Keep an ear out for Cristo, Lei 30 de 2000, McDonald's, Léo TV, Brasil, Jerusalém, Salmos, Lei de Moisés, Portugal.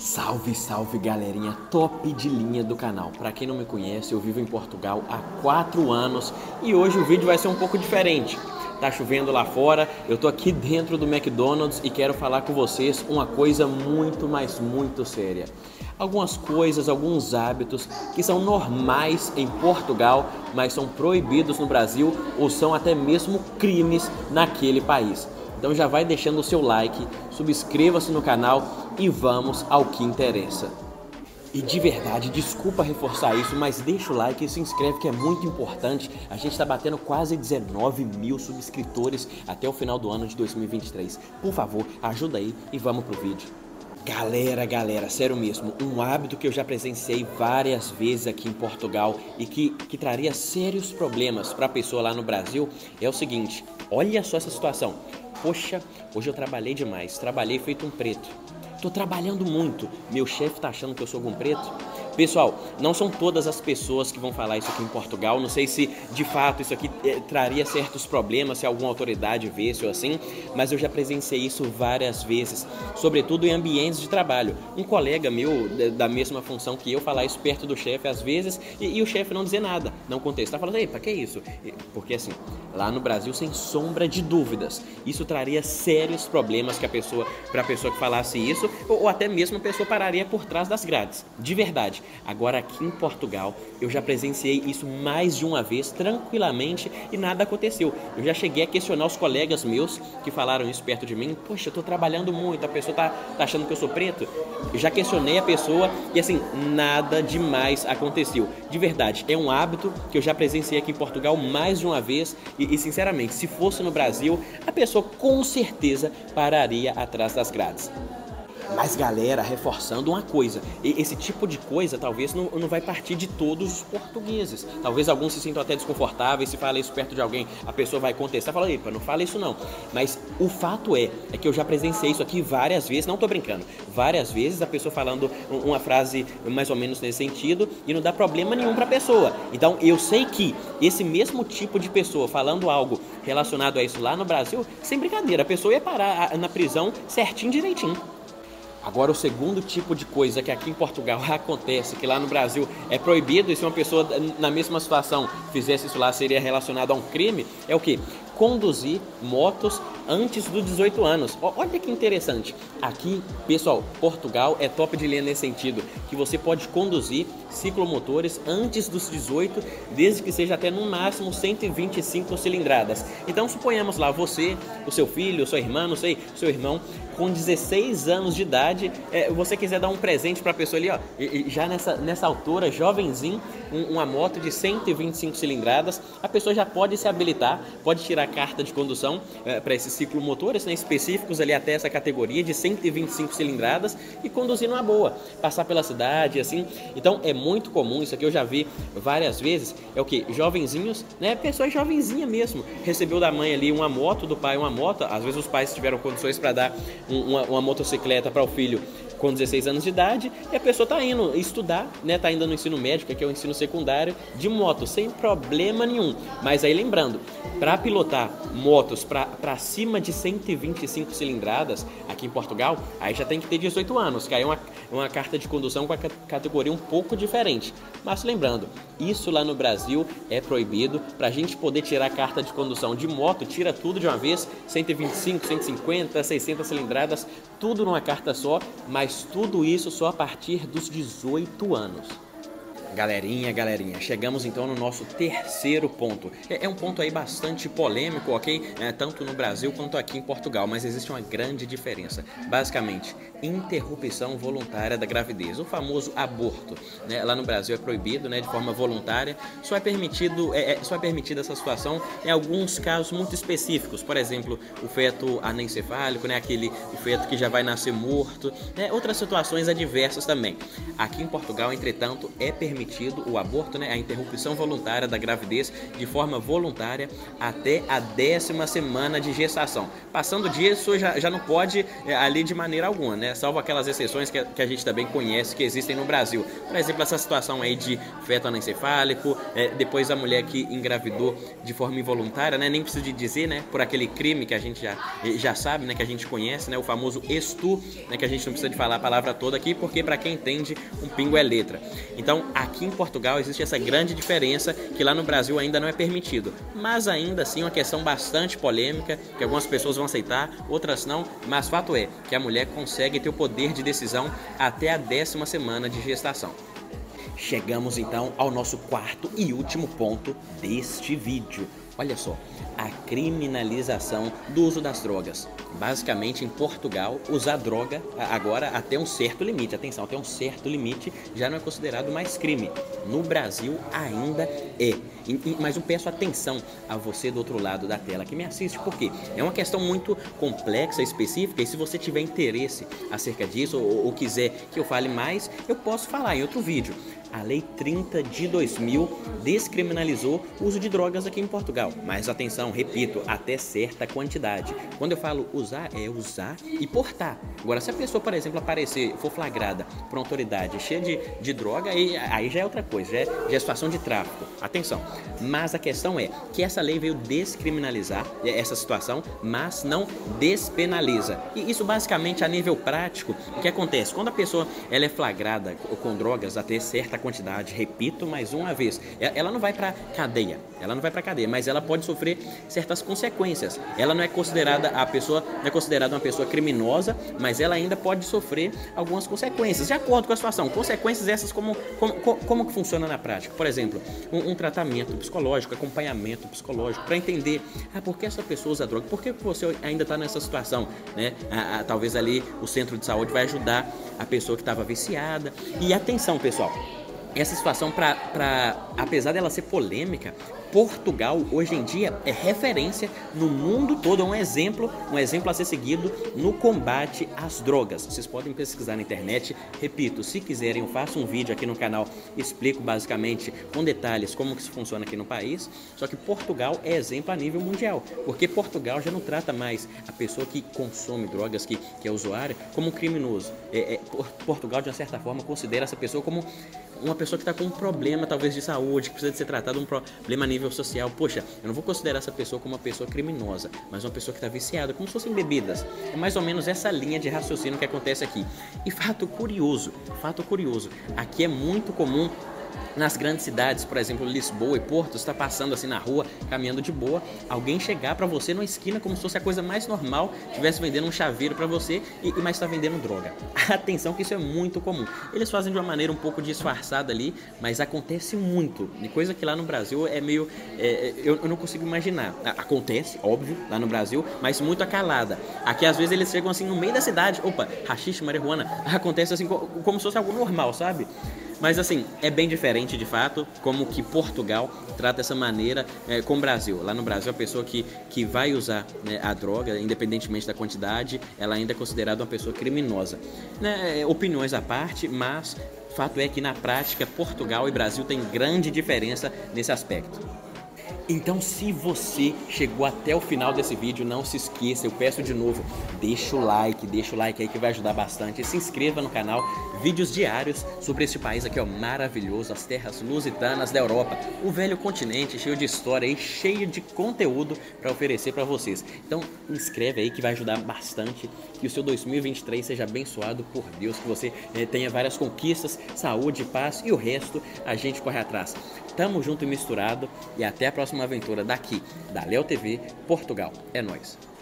Salve, salve galerinha top de linha do canal. Pra quem não me conhece, eu vivo em Portugal há 4 anos e hoje o vídeo vai ser um pouco diferente. Tá chovendo lá fora, eu tô aqui dentro do McDonald's e quero falar com vocês uma coisa muito, mas muito séria. Algumas coisas, alguns hábitos que são normais em Portugal, mas são proibidos no Brasil ou são até mesmo crimes naquele país. Então já vai deixando o seu like, subscreva-se no canal e vamos ao que interessa. E de verdade, desculpa reforçar isso, mas deixa o like e se inscreve que é muito importante. A gente está batendo quase 19 mil subscritores até o final do ano de 2023. Por favor, ajuda aí e vamos pro vídeo. Galera, sério mesmo, um hábito que eu já presenciei várias vezes aqui em Portugal e que traria sérios problemas para a pessoa lá no Brasil é o seguinte, olha só essa situação. Poxa, hoje eu trabalhei demais, trabalhei feito um preto. Tô trabalhando muito, meu chefe tá achando que eu sou algum preto? Pessoal, não são todas as pessoas que vão falar isso aqui em Portugal, não sei se de fato isso aqui traria certos problemas, se alguma autoridade vê isso assim, mas eu já presenciei isso várias vezes, sobretudo em ambientes de trabalho. Um colega meu, da mesma função que eu, falar isso perto do chefe às vezes e o chefe não dizer nada, não contestar, falando, ei, pra que isso? Porque assim, lá no Brasil, sem sombra de dúvidas, isso traria sérios problemas pra pessoa que falasse isso, ou até mesmo a pessoa pararia por trás das grades, de verdade. Agora aqui em Portugal, eu já presenciei isso mais de uma vez, tranquilamente, e nada aconteceu. Eu já cheguei a questionar os colegas meus que falaram isso perto de mim. Poxa, eu tô trabalhando muito, a pessoa tá achando que eu sou preto. Eu já questionei a pessoa e assim, nada demais aconteceu. De verdade, é um hábito que eu já presenciei aqui em Portugal mais de uma vez e sinceramente, se fosse no Brasil, a pessoa com certeza pararia atrás das grades. Mas galera, reforçando uma coisa, esse tipo de coisa talvez não vai partir de todos os portugueses. Talvez alguns se sintam até desconfortáveis, se fala isso perto de alguém, a pessoa vai contestar, fala, epa, não fala isso não. Mas o fato é que eu já presenciei isso aqui várias vezes, não tô brincando, várias vezes a pessoa falando uma frase mais ou menos nesse sentido e não dá problema nenhum pra pessoa. Então eu sei que esse mesmo tipo de pessoa falando algo relacionado a isso lá no Brasil, sem brincadeira, a pessoa ia parar na prisão certinho, direitinho. Agora, o segundo tipo de coisa que aqui em Portugal acontece, que lá no Brasil é proibido, e se uma pessoa na mesma situação fizesse isso lá, seria relacionado a um crime, é o quê? Conduzir motos antes dos 18 anos. Olha que interessante. Aqui, pessoal, Portugal é top de linha nesse sentido, que você pode conduzir ciclomotores antes dos 18, desde que seja até no máximo 125 cilindradas. Então, suponhamos lá, você, o seu filho, sua irmã, não sei, seu irmão, com 16 anos de idade, você quiser dar um presente para a pessoa ali, ó, já nessa altura, jovenzinho, uma moto de 125 cilindradas, a pessoa já pode se habilitar, pode tirar carta de condução para esses ciclomotores, né, específicos ali até essa categoria de 125 cilindradas e conduzir numa boa, passar pela cidade assim. Então é muito comum, isso aqui eu já vi várias vezes, é o que? Jovenzinhos, né, pessoa jovenzinha mesmo, recebeu da mãe ali uma moto, do pai uma moto, às vezes os pais tiveram condições para dar uma motocicleta para o filho com 16 anos de idade e a pessoa tá indo estudar, né, tá ainda no ensino médio, que é o ensino secundário, de moto, sem problema nenhum. Mas aí lembrando, para pilotar motos para cima de 125 cilindradas aqui em Portugal, aí já tem que ter 18 anos, que aí é uma carta de condução com a categoria um pouco diferente. Mas lembrando, isso lá no Brasil é proibido. Pra gente poder tirar a carta de condução de moto, tira tudo de uma vez, 125, 150, 600 cilindradas, tudo numa carta só, mas tudo isso só a partir dos 18 anos. Galerinha, chegamos então no nosso terceiro ponto. É um ponto aí bastante polêmico, ok? Tanto no Brasil quanto aqui em Portugal, mas existe uma grande diferença. Basicamente, interrupção voluntária da gravidez, o famoso aborto, né? Lá no Brasil é proibido, né, de forma voluntária, só é permitida essa situação em alguns casos muito específicos. Por exemplo, o feto anencefálico, né, o feto que já vai nascer morto, né? Outras situações adversas também. Aqui em Portugal, entretanto, é permitido permitido o aborto, né, a interrupção voluntária da gravidez de forma voluntária até a 10ª semana de gestação. Passando disso, já não pode ali de maneira alguma, né, salvo aquelas exceções que a gente também conhece que existem no Brasil. Por exemplo, essa situação aí de feto anencefálico, depois a mulher que engravidou de forma involuntária, né, nem preciso de dizer, né, por aquele crime que a gente já sabe, né, que a gente conhece, né, o famoso estupro, né, que a gente não precisa de falar a palavra toda aqui, porque para quem entende, um pingo é letra. Então, aqui em Portugal existe essa grande diferença que lá no Brasil ainda não é permitido, mas ainda assim uma questão bastante polêmica, que algumas pessoas vão aceitar, outras não, mas fato é que a mulher consegue ter o poder de decisão até a 10ª semana de gestação. Chegamos então ao nosso 4º e último ponto deste vídeo. Olha só, a criminalização do uso das drogas. Basicamente, em Portugal, usar droga agora até um certo limite, atenção, até um certo limite já não é considerado mais crime. No Brasil ainda é. Mas eu peço atenção a você do outro lado da tela que me assiste, porque é uma questão muito complexa, específica, e se você tiver interesse acerca disso ou quiser que eu fale mais, eu posso falar em outro vídeo. A Lei 30 de 2000 descriminalizou o uso de drogas aqui em Portugal. Mas atenção, repito, até certa quantidade. Quando eu falo usar, é usar e portar. Agora, se a pessoa, por exemplo, aparecer, for flagrada por autoridade cheia de droga, aí já é outra coisa, já é situação de tráfico. Atenção. Mas a questão é que essa lei veio descriminalizar essa situação, mas não despenaliza. E isso basicamente a nível prático, o que acontece? Quando a pessoa ela é flagrada com drogas até certa quantidade, repito mais uma vez, ela não vai para cadeia, mas ela pode sofrer certas consequências. Ela não é considerada uma pessoa criminosa, mas ela ainda pode sofrer algumas consequências, de acordo com a situação. Consequências essas como que funciona na prática? Por exemplo, um tratamento psicológico, acompanhamento psicológico, para entender, por que essa pessoa usa droga? Por que você ainda está nessa situação, né? Talvez ali o centro de saúde vai ajudar a pessoa que estava viciada. E atenção, pessoal, essa situação, apesar dela ser polêmica, Portugal hoje em dia é referência no mundo todo, é um exemplo a ser seguido no combate às drogas. Vocês podem pesquisar na internet, repito, se quiserem eu faço um vídeo aqui no canal, explico basicamente com detalhes como que isso funciona aqui no país, só que Portugal é exemplo a nível mundial, porque Portugal já não trata mais a pessoa que consome drogas, que é usuária, como um criminoso. Portugal de uma certa forma considera essa pessoa como uma pessoa que está com um problema talvez de saúde, que precisa de ser tratado, um problema a nível social. Poxa, eu não vou considerar essa pessoa como uma pessoa criminosa, mas uma pessoa que está viciada, como se fossem bebidas. É mais ou menos essa linha de raciocínio que acontece aqui. E fato curioso, aqui é muito comum nas grandes cidades, por exemplo, Lisboa e Porto, você está passando assim na rua, caminhando de boa, alguém chegar para você numa esquina como se fosse a coisa mais normal, estivesse vendendo um chaveiro para você, mas está vendendo droga. Atenção que isso é muito comum. Eles fazem de uma maneira um pouco disfarçada ali, mas acontece muito. E coisa que lá no Brasil é meio... eu não consigo imaginar. Acontece, óbvio, lá no Brasil, mas muito acalada. Aqui às vezes eles chegam assim no meio da cidade, opa, haxixe, marihuana, acontece assim como se fosse algo normal, sabe? Mas assim, é bem diferente de fato como que Portugal trata essa maneira com o Brasil. Lá no Brasil a pessoa que vai usar, né, a droga, independentemente da quantidade, ela ainda é considerada uma pessoa criminosa. Né, opiniões à parte, mas fato é que na prática Portugal e Brasil têm grande diferença nesse aspecto. Então, se você chegou até o final desse vídeo, não se esqueça, eu peço de novo, deixa o like aí que vai ajudar bastante. Se inscreva no canal, vídeos diários sobre este país aqui, ó, maravilhoso, as terras lusitanas da Europa, o velho continente, cheio de história e cheio de conteúdo para oferecer para vocês. Então, inscreve aí que vai ajudar bastante, que o seu 2023 seja abençoado por Deus, que você tenha várias conquistas, saúde, paz e o resto a gente corre atrás. Tamo junto e misturado e até a próxima aventura daqui, da Léo TV, Portugal. É nóis!